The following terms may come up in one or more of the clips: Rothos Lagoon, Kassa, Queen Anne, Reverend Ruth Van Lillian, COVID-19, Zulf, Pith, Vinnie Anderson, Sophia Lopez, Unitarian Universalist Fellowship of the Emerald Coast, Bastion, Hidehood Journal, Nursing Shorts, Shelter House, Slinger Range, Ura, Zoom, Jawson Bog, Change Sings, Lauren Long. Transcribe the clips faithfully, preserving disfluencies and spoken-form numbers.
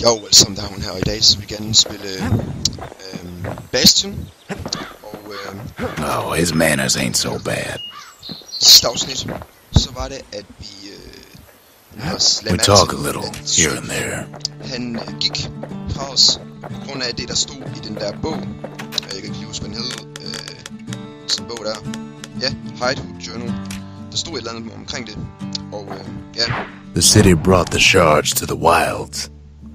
Jo, som dagen her i dag, så vi gerne spille øh, Bastion og øh, oh, his manners ain't so bad. Sidste afsnit, så var det, at vi øh, we talk a little here and there. Han øh, gik fra os på grund af det, der stod i den der bog. Jeg kan ikke huske, hvad den hed. Øh, sådan bog der. Ja, Hidehood Journal. Der stod et eller andet omkring det. Og øh, ja. The city brought the shards to the wilds.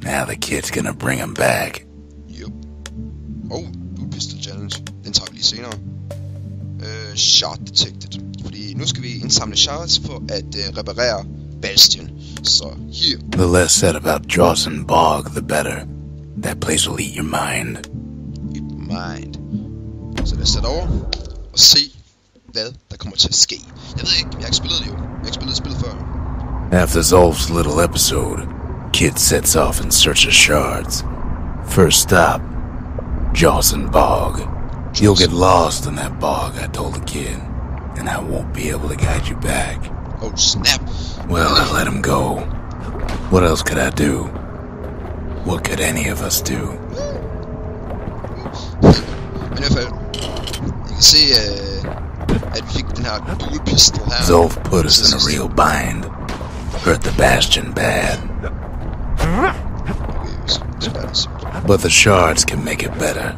Now the kid's gonna bring him back. Yep. Oh, Blue Pistol Challenge. Den tager vi lige senere. Uh, shard detected. Fordi nu skal vi indsamle shards for at uh, reparere Bastion. Så here. The less said about Jawson Bog, the better. That place will eat your mind. Eat mind. Så lad os sætte over og se, hvad der kommer til at ske. Jeg ved ikke, jeg har ikke spillet det jo. Jeg har ikke spillet spillet før. After Zulf's little episode, kid sets off in search of shards. First stop, Jawson Bog. You'll get lost in that bog, I told the kid, and I won't be able to guide you back. Oh, snap. Well, I let him go. What else could I do? What could any of us do? Men i hvert fald, I kan se, uh, at vi fik den her blue pistol her. Zulf put us in a real bind. Hurt the Bastion bad. But the shards can make it better.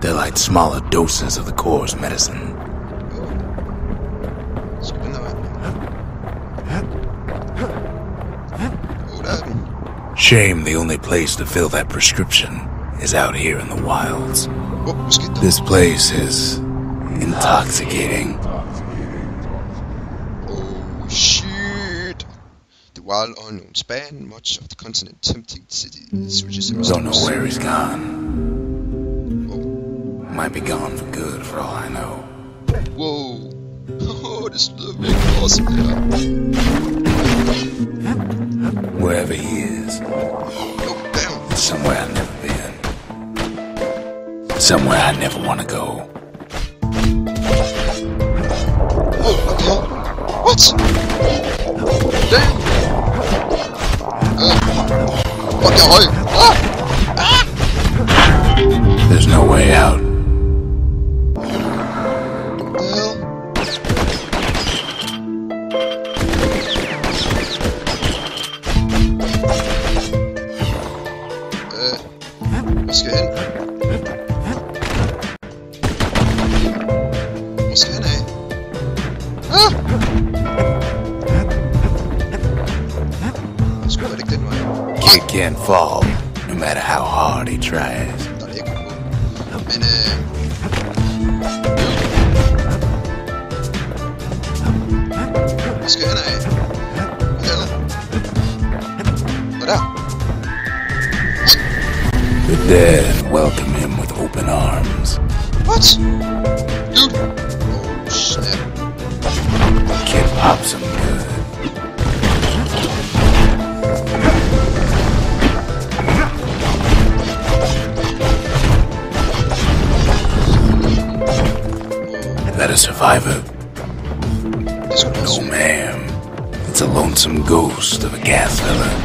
They're like smaller doses of the core's medicine. Shame the only place to fill that prescription is out here in the wilds. This place is intoxicating. Oh, shit. While on Spain, much of the continent tempting city switches around. Don't know where he's gone. Oh. Might be gone for good for all I know. Whoa. Oh, this looks really awesome. Wherever he is. Oh, damn. It's somewhere I've never been. Somewhere I never want to go. Oh, what? What? Damn. There's no way out. Can't fall, no matter how hard he tries. The dead welcome him with open arms. What? Dude! Oh, snap. Kid pops him good. That a survivor? No, ma'am. It's a lonesome ghost of a gas filler.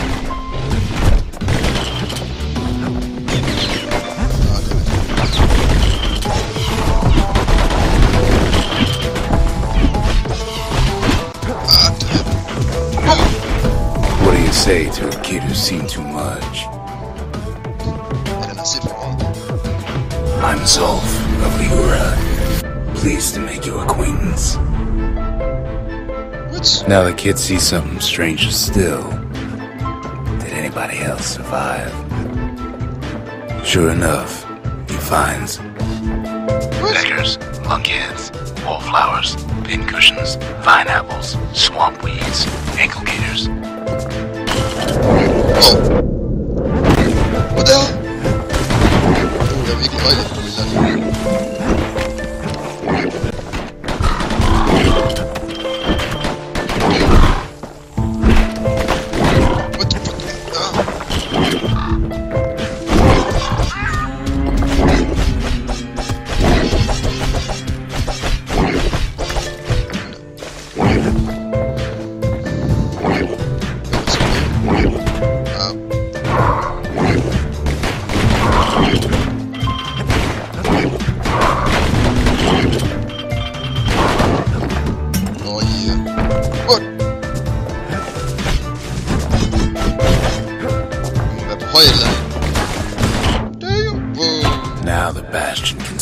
What do you say to a kid who's seen too much? I'm Zulf of the Ura. Pleased to make your acquaintance. What? Now the kid sees something stranger still. Did anybody else survive? Sure enough, he finds beggars, lunkheads, wallflowers, pincushions, vine apples, swamp weeds, ankle gators. What the hell? Wow.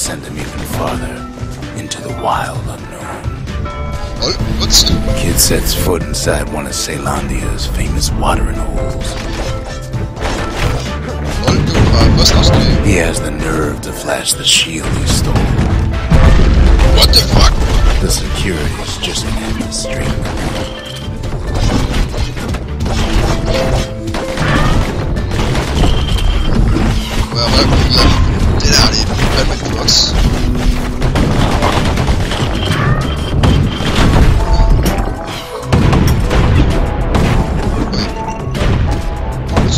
send him even farther into the wild unknown. What? What's the kid sets foot inside one of Ceylandia's famous watering holes. He has the nerve to flash the shield he stole. What the fuck? The security's just in the street. Well, I'm get out of here, better make the books. Wait. Let's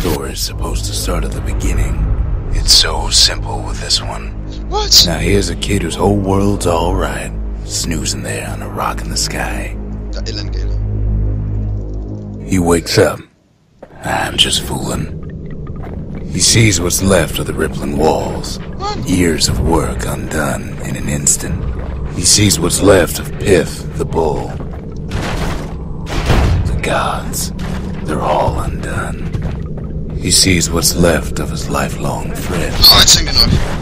do this. Supposed to start at the beginning. It's so simple with this one. What? Now here's a kid whose whole world's all right, snoozing there on a rock in the sky. He wakes up. I'm just fooling. He sees what's left of the rippling walls. Years of work undone in an instant. He sees what's left of Pith, the bull. The gods, they're all undone. He sees what's left of his lifelong friend. Oh, it's enough.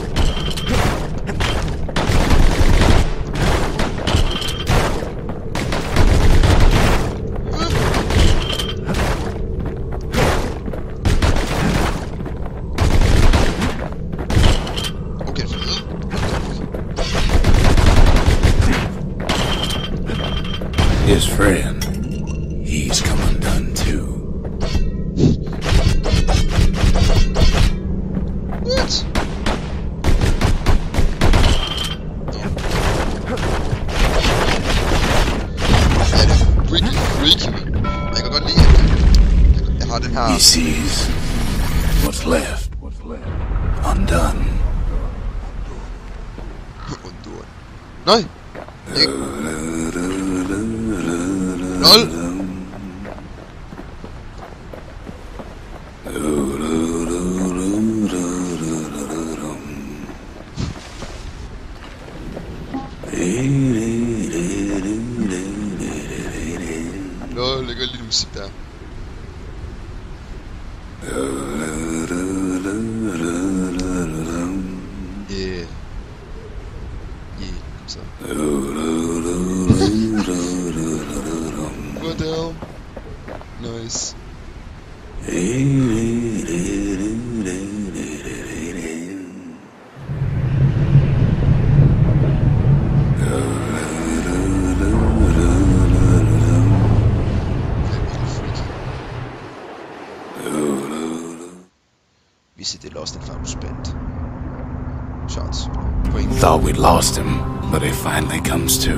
Lost him, but he finally comes to.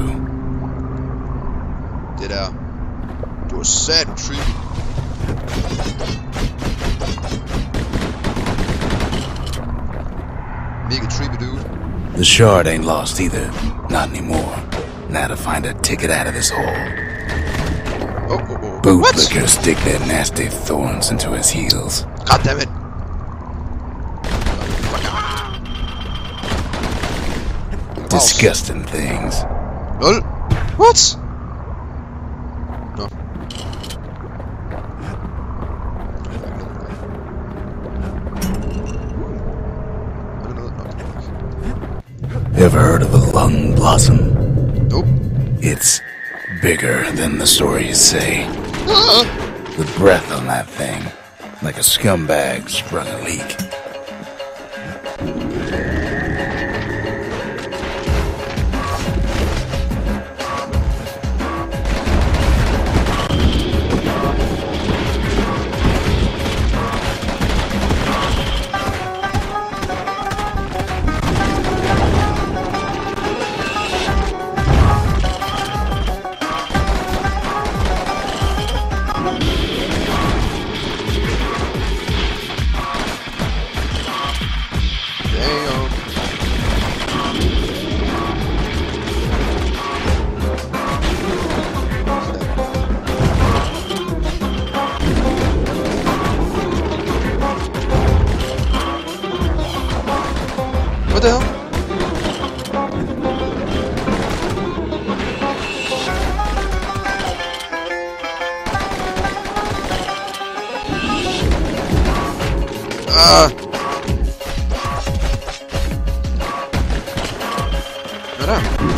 Det der. Du er sat trippy. Mega trippy, dude. The shard ain't lost either. Not anymore. Now to find a ticket out of this hole. Oh, oh, oh. Bootlickers dig their nasty thorns into his heels. God damn it. Disgusting things. Lol. What? No. Ever heard of a lung blossom? Nope. It's bigger than the stories say. Uh-huh. The breath on that thing, like a scumbag sprung a leak. over the hill? Uh. Get him.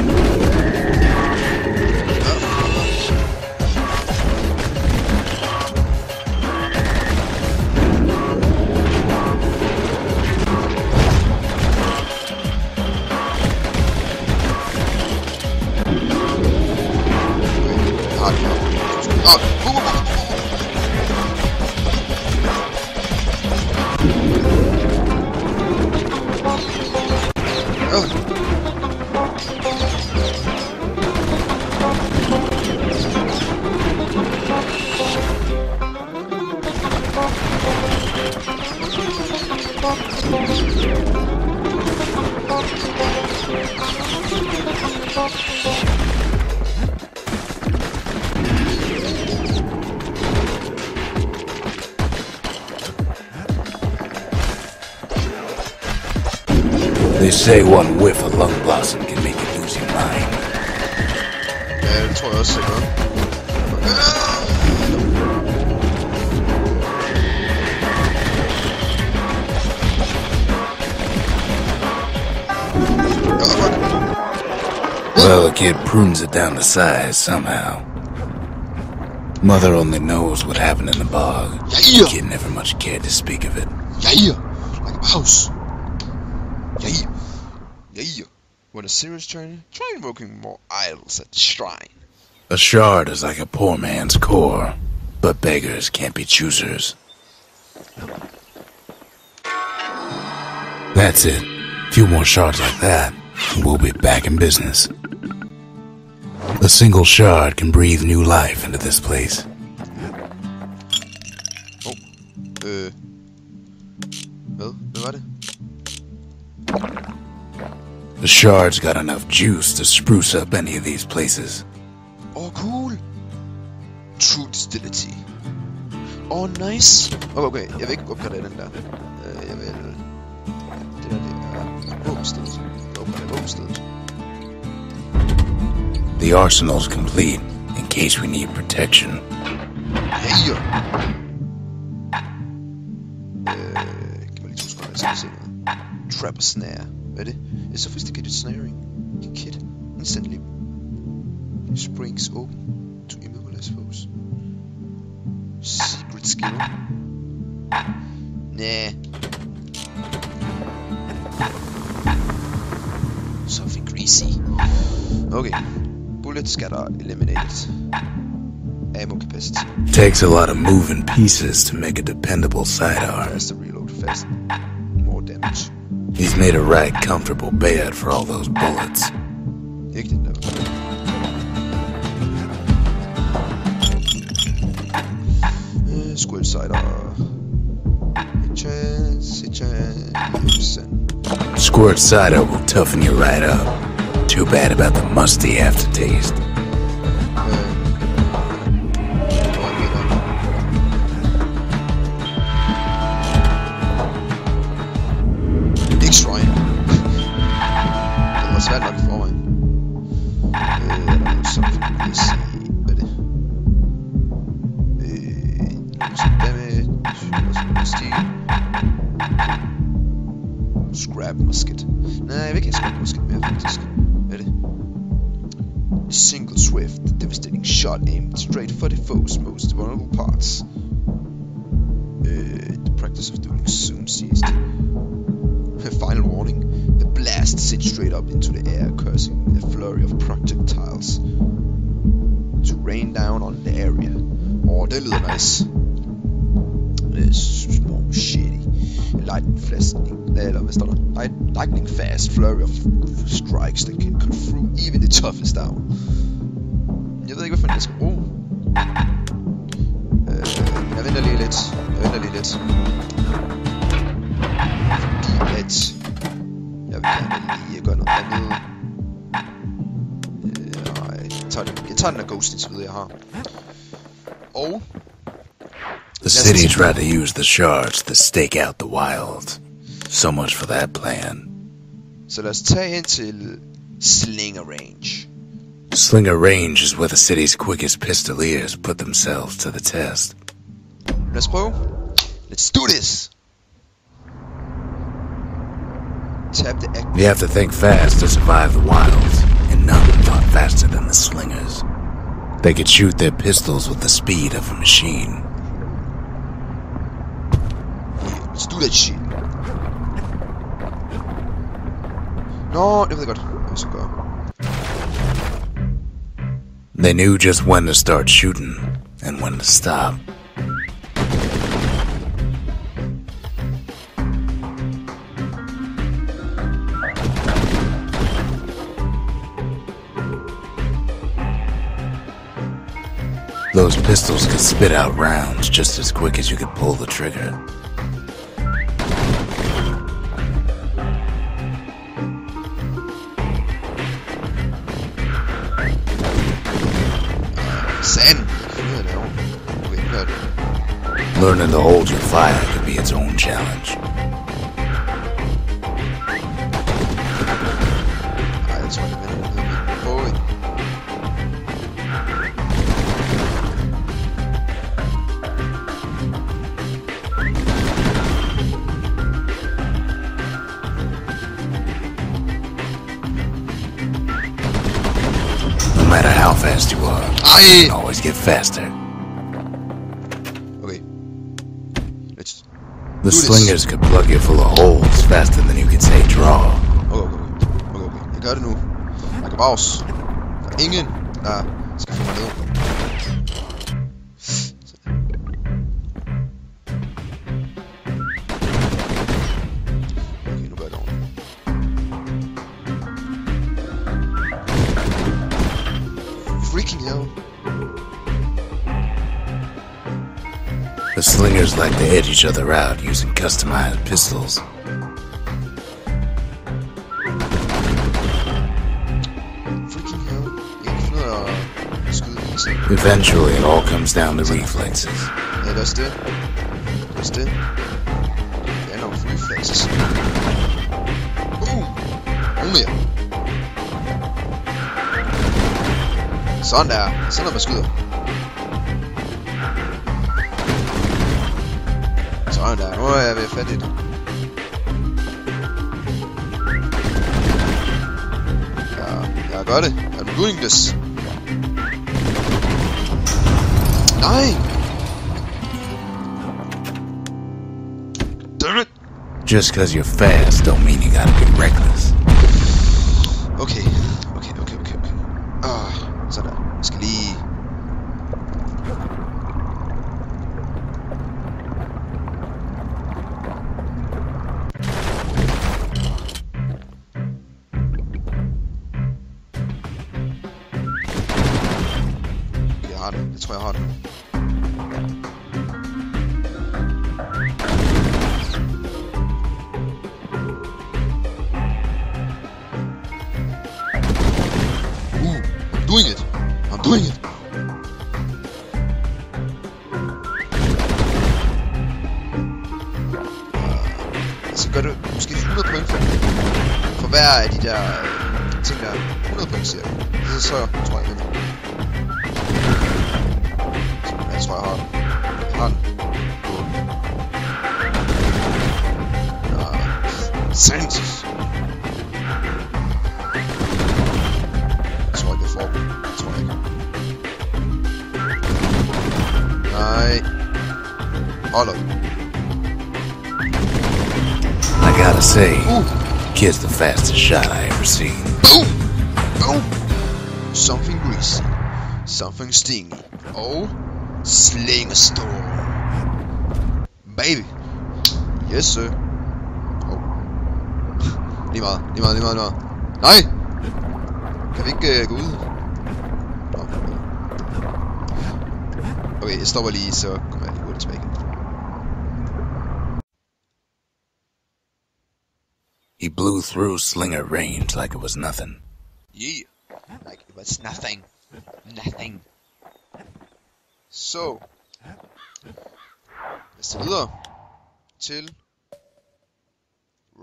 Oh. Oh. They say one whiff of lung blossom can make you lose your mind. Yeah, that's what I was saying, man. Well, the kid prunes it down to size somehow. Mother only knows what happened in the bog. Yeah. The kid never much cared to speak of it. Yeah, like a house. Yeah, yeah. When a serious journey, try invoking more idols at the shrine. A shard is like a poor man's core, but beggars can't be choosers. That's it. Few more shards like that, and we'll be back in business. A single shard can breathe new life into this place. Oh, uh, well, nobody. The shard's got enough juice to spruce up any of these places. Oh, cool. True Distillery. Oh, nice. Oh, okay, jeg vil ikke opgradere den der. Uh, jeg vil... Det der, det er våbenstedet. Opgradere våbenstedet. The arsenal's complete, in case we need protection. Heyo! Øh... Giv mig lige to skrøjer, så jeg ser noget. Trap og snare. Hvad er det? A sophisticated snaring kit. Instantly springs open to immobilize foes. Secret skill. Nah. Something greasy. Okay. Bullets gotta eliminate. Ammo capacity. Takes a lot of moving pieces to make a dependable sidearm. Faster reload, fast. More damage. He's made a right comfortable bed for all those bullets. Uh, Square sidearm. Squirt cider will toughen you right up. Too bad about the musty aftertaste. Scrap musket. Nej, jeg vil ikke have scrap musket mere, faktisk. Hvad er det? Single swift, devastating shot aimed straight for the foe's most vulnerable parts. Uh, the practice of doing soon ceased. Final warning. The blast sent straight up into the air, cursing a flurry of projectiles to rain down on the area. Åh, oh, det lyder nice. Små shitty. Lightning flash, eller hvad står der? Light, lightning fast flurry of strikes that can cut through even the toughest down. Jeg ved ikke hvad fanden jeg skal bruge. Uh, jeg venter lige lidt. Jeg venter lige lidt. Fordi at jeg vil gerne lige gøre noget andet. Uh, jeg, tager den, jeg tager den af ghost indtil videre jeg har. Og the city tried to use the shards to stake out the wilds. So much for that plan. So let's tear into Slinger Range. Slinger Range is where the city's quickest pistoliers put themselves to the test. Let's go. Let's do this. Tap the you have to think fast to survive the wilds, and none thought faster than the slingers. They could shoot their pistols with the speed of a machine. Yeah, let's do that shit. No, never got. Let's go. They knew just when to start shooting and when to stop. Those pistols could spit out rounds just as quick as you could pull the trigger. Sen! Learning to hold your fire could be its own challenge. No matter how fast you are, I always get faster. Okay. Let's the slingers this. Could plug you full of holes faster than you could say draw. Okay, okay, okay. okay. Jeg gør det nu. Jeg kan bags. Der er ingen, der skal få mig ned. The slingers like to hit each other out using customized pistols. Eventually, it all comes down to reflexes. Yeah, that's it. That's it. Yeah, no, reflexes. Ooh! Only. Sådan der. Sådan er man skyder. Oh, no. Oh, jeg er ved fat i det. Jeg, jeg gør det. I'm doing this. Nej! Damn it! Just cause you're fast don't mean you gotta be reckless. Okay. Okay, okay, okay, okay. Ah, sådan der. Jeg skal lige... Jeg tror, jeg har den. Ooh, I'm doing it! I'm doing it! Uh, så gør det måske hundrede point for, for hver af de der uh, ting, der er hundrede point, siger jeg. Det så tror jeg, jeg Jeg tror, jeg har den. Jeg har den. Nå, sandt. Jeg tror ikke, jeg får den. Jeg tror ikke. Nej. Hold op. I gotta say, kid's the fastest shot I ever seen. Boom! Boom! Something greasy. Something stingy. Oh... Slinger storm. Baby. Yes, sir. Oh. Lige meget, lige meget, lige meget, lige meget. Nej! Kan vi ikke uh, gå ud? Okay, jeg stopper lige, så kommer jeg lige hurtigt tilbage. He blew through Slinger Range like it was nothing. Yeah. Like it was nothing. Nothing. Så, lad os tage videre til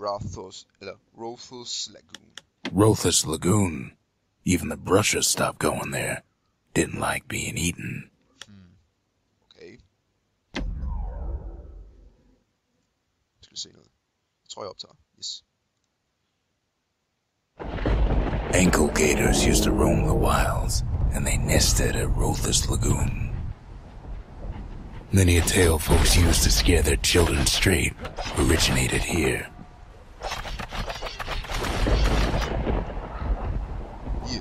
Rothos, uh, Rothos Lagoon. Rothos Lagoon. Even the brushes stopped going there. Didn't like being eaten. Hmm. Okay. Skal vi se noget. Jeg tror, jeg optager. Yes. Ankle gators used to roam the wilds, and they nested at Rothos Lagoon. Many a tale folks used to scare their children straight originated here. Yeah,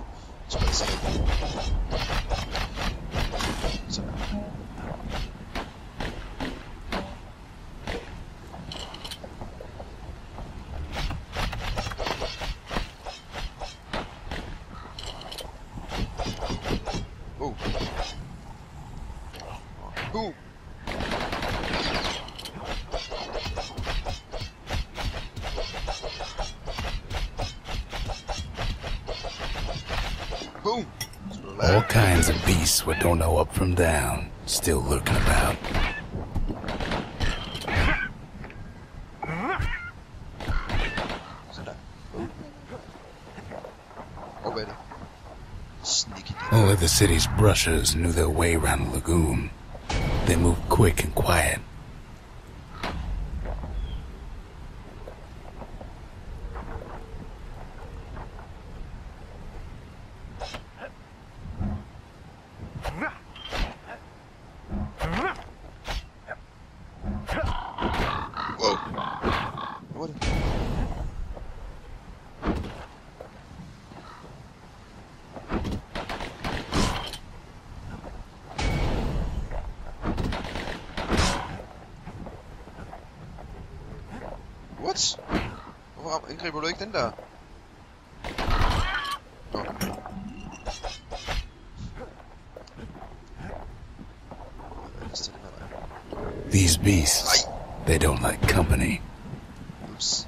that's all kinds of beasts we don't know up from down, still lurking about. Only the city's brushes knew their way around the lagoon. They moved quick and quiet. Hvorfor angriber du ikke den der? Nå. These beasts, they don't like company. Oops.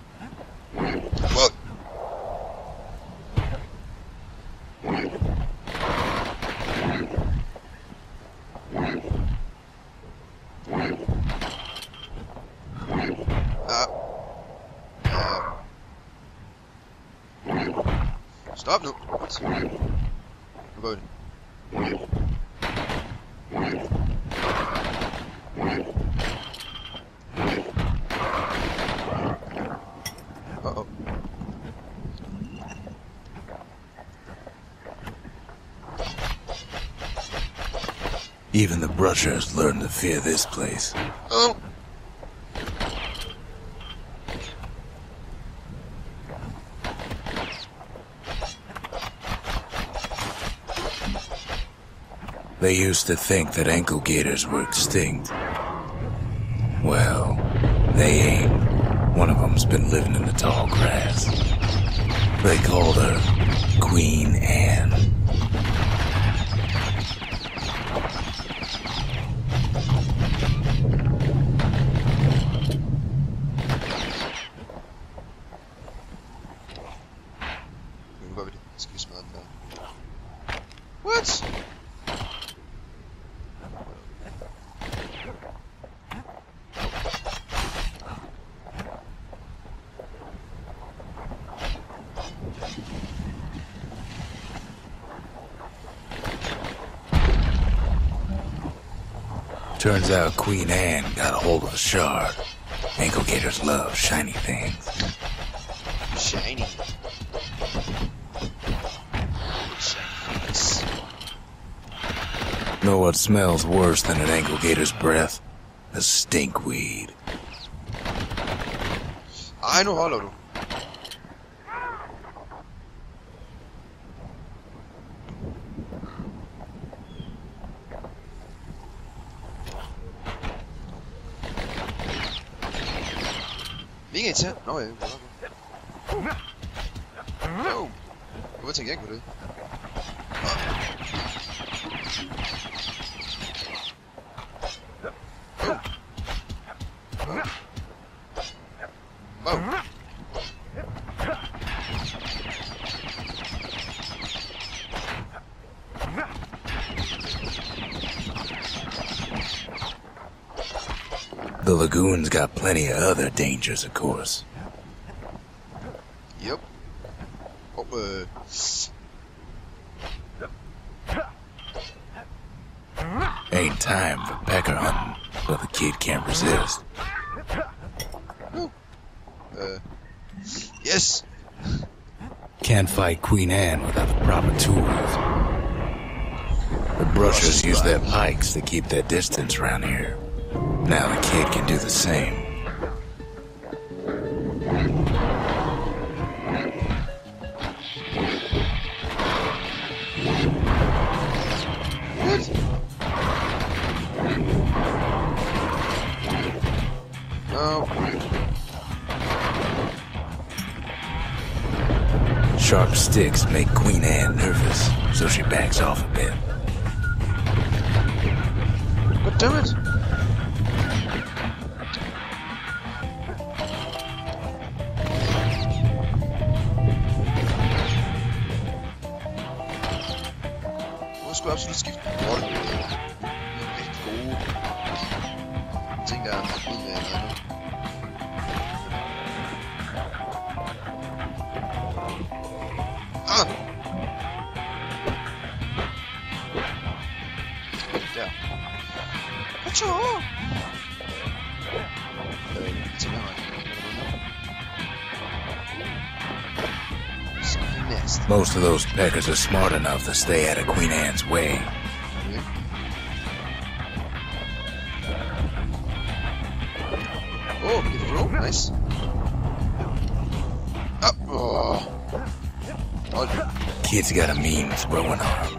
Well. Stop nu! Nu går vi det. Uh-oh. Even the brushers learned to fear this place. Oh! They used to think that ankle gators were extinct. Well, they ain't. One of them's been living in the tall grass. They called her Queen Anne. What? Turns out Queen Anne got a hold of a shard. Ankle gators love shiny things. Shiny. Know what smells worse than an ankle gator's breath? A stinkweed. I know all of them. Nå ja, godt nok. Jo, hvorfor tænkte jeg ikke på det? Wow. The lagoon's got plenty of other dangers, of course. but... Ain't time for pecker hunting, but the kid can't resist. Uh, yes! Can't fight Queen Anne without the proper tools. The brushers use their pikes to keep their distance around here. Now the kid can do the same. Sharp sticks make Queen Anne nervous, so she backs off a bit. But damn it! Nu skal jeg absolut skifte rolle. Det er rigtig gode ting, der er fede ved andet. Most of those peckers are smart enough to stay out of Queen Anne's way. Oh, get the rope, nice. Up. Oh. Oh. Kid's got a mean throwing arm.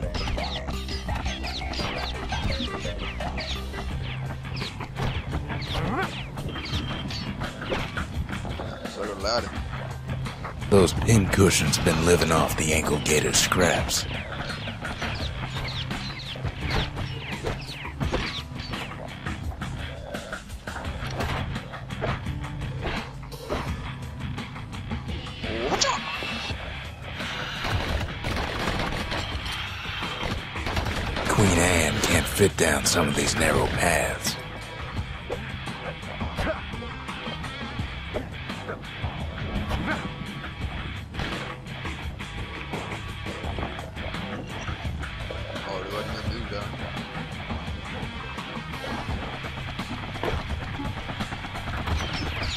Those pincushions been living off the ankle gator's scraps. Queen Anne can't fit down some of these narrow paths.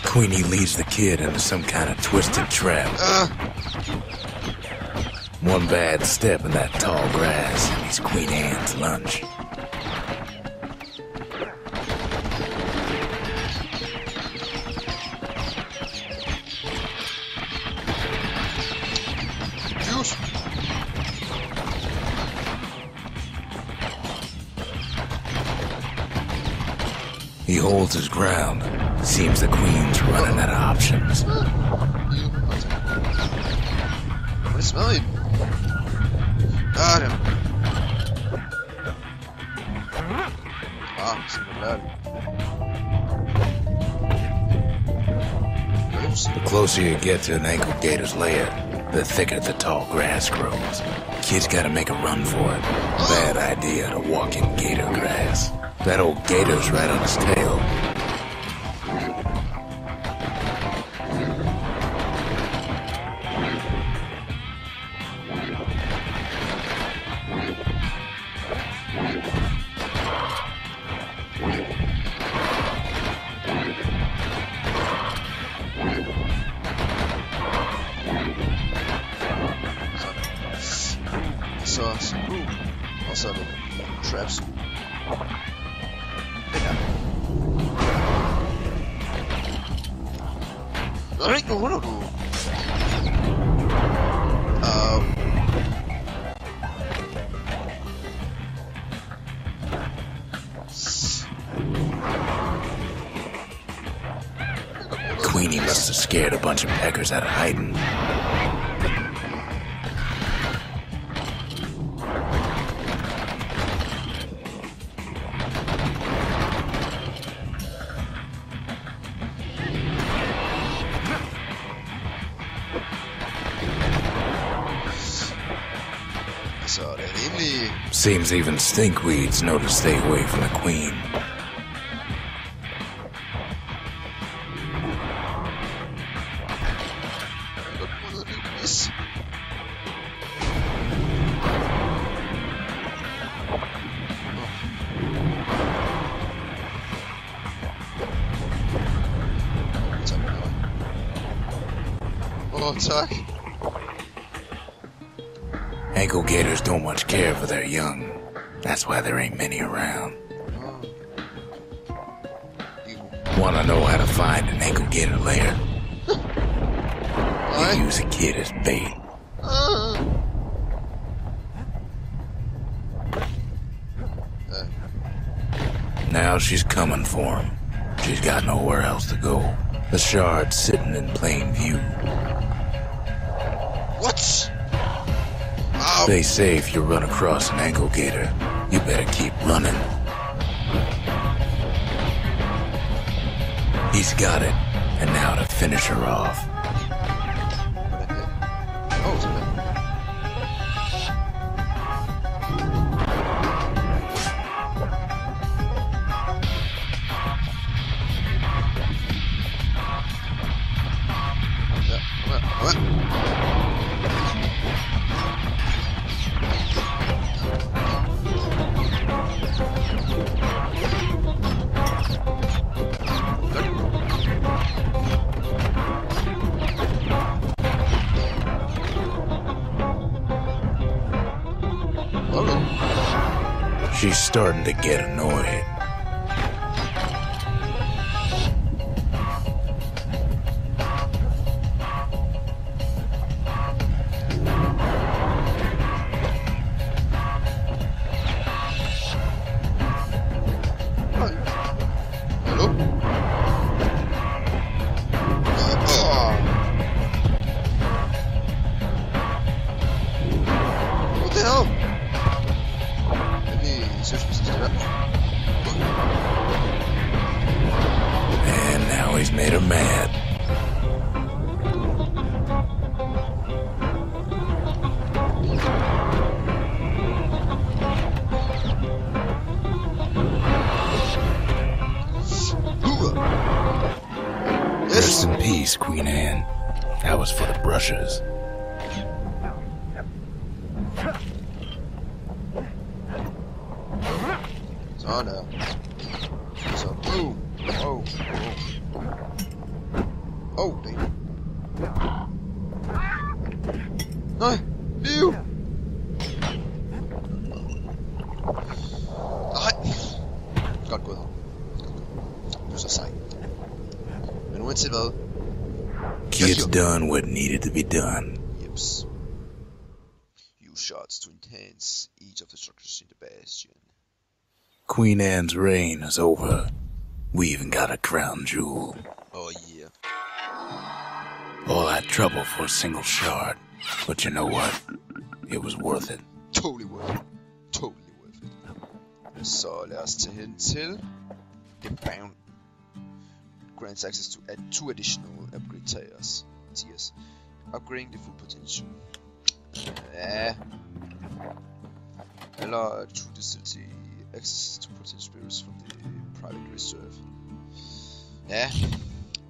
Queenie leads the kid into some kind of twisted trap. Uh. One bad step in that tall grass, and he's Queen Anne's lunch. He holds his ground. Seems the Queen's running out of options. What is smelling? Got him. Ah, it's bad. The closer you get to an ankle gator's lair, the thicker the tall grass grows. Kid's gotta make a run for it. Bad idea to walk in gator grass. That old gator's right on his tail. Queenie must have scared a bunch of peckers out of hiding. Seems even stinkweeds know to stay away from the Queen. more time. Ankle gators don't much care for their young. That's why there ain't many around. Oh. You... Wanna know how to find an ankle gator lair? You use a kid as bait. Uh. Now she's coming for him. She's got nowhere else to go. The shard's sitting in plain view. What? Oh. They say if you run across an ankle gator, you better keep running. He's got it, and now to finish her off. She's starting to get annoyed. Rest in peace, Queen Anne. That was for the brushes. It's on now. It's on. Ooh. Oh. Oh. Oh, damn. No. Ew. God, go. There's a sight. Kid's done what needed to be done. Yips. Use shots to enhance each of the structures in the Bastion. Queen Anne's reign is over. We even got a crown jewel. Oh, yeah. All that trouble for a single shard. But you know what? It was worth it. Totally worth it. Totally worth it. So, lad os tage hen til The Bounty. Grants access to add two additional upgrade tiers. tiers. Upgrading the full potential. Yeah. Allow true distillery access to potential spirits from the private reserve. Ja,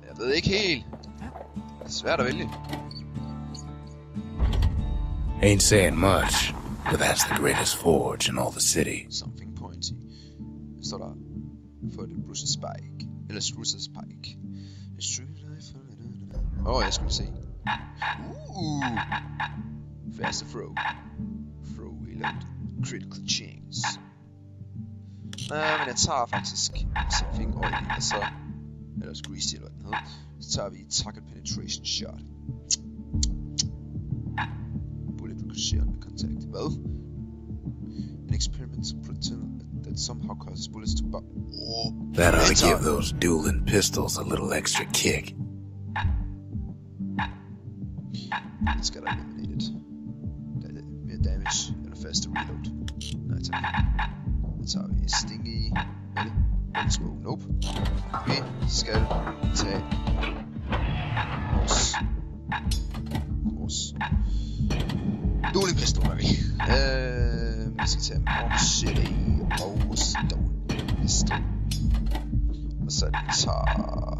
jeg ved ikke helt. Det er svært at vælge. Ain't saying much, but that's the greatest forge in all the city. Something pointy. Står der for the Bruce's spike. Eller Struces Pike. Åh, oh, jeg skulle se. Uh, faster throw. Throw reload. Critical chance. Nej, men jeg tager faktisk something over i, og så... Eller greasy eller noget. Så tager vi target penetration shot. Bullet ricochet under contact. Hvad? An experiment to pretend that somehow causes bullets to buck. Oh, that ought to give those dueling pistols a little extra kick. Let's get eliminated. Mere damage and a faster reload. No, it's okay. Let's have a stingy. Let's go. Nope. Okay, skal tage vores. Vores. Dueling pistol, var vi. Øh, vi skal tage morgensjætte i og stål. Og så tager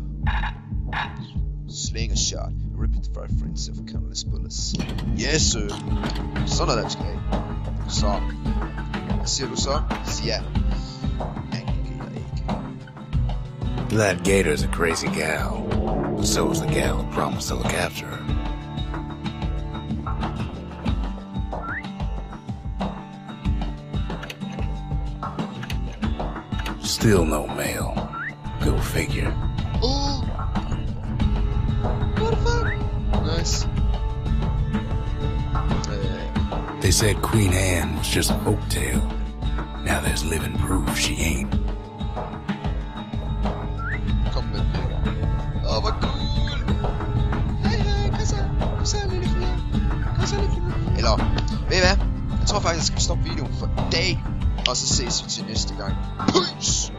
Slinger shot. Repeat fire friends of countless bullets. Yes sir. Sådan er det, vi skal have. Så hvad siger du så? Siger jeg Angle gator. That gator's a crazy gal. So is the gal who promised to look after her. Still no mail. Go figure. Oh! What the fuck? Nice. Uh, they said Queen Anne was just a folktale. Now there's living proof she ain't. Come with me. Oh my god! Hey, hey, Kassa! Kassa, lille vriend! Kassa, lille vriend! Eller, ved I hvad? Jeg tror faktisk, jeg skal stoppe videoen for i dag. Og så ses vi til næste gang. Peace!